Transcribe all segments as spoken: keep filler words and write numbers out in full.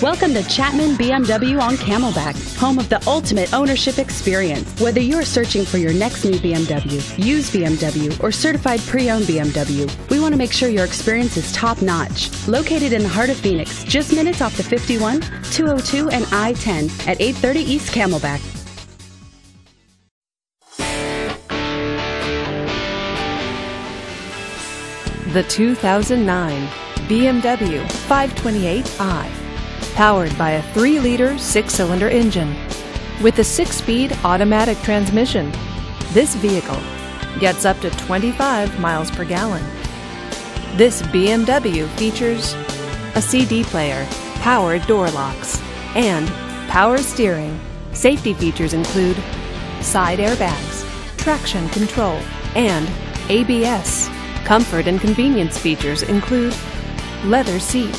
Welcome to Chapman B M W on Camelback, home of the ultimate ownership experience. Whether you're searching for your next new B M W, used B M W, or certified pre-owned B M W, we want to make sure your experience is top-notch. Located in the heart of Phoenix, just minutes off the fifty-one, two oh two, and I ten at eight thirty East Camelback. The two thousand nine B M W five twenty-eight i, powered by a three liter six cylinder engine with a six speed automatic transmission, this vehicle gets up to twenty-five miles per gallon. This B M W features a C D player, power door locks, and power steering. Safety features include side airbags, traction control, and A B S. Comfort and convenience features include leather seats,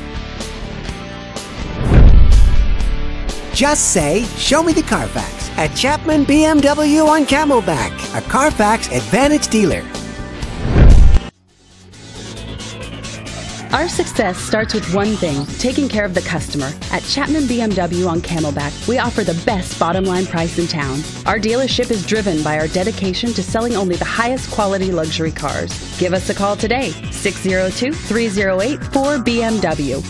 Just say, "Show me the Carfax" at Chapman B M W on Camelback, a Carfax Advantage dealer. Our success starts with one thing: taking care of the customer. At Chapman B M W on Camelback, we offer the best bottom line price in town. Our dealership is driven by our dedication to selling only the highest quality luxury cars. Give us a call today, six oh two, three oh eight, four B M W.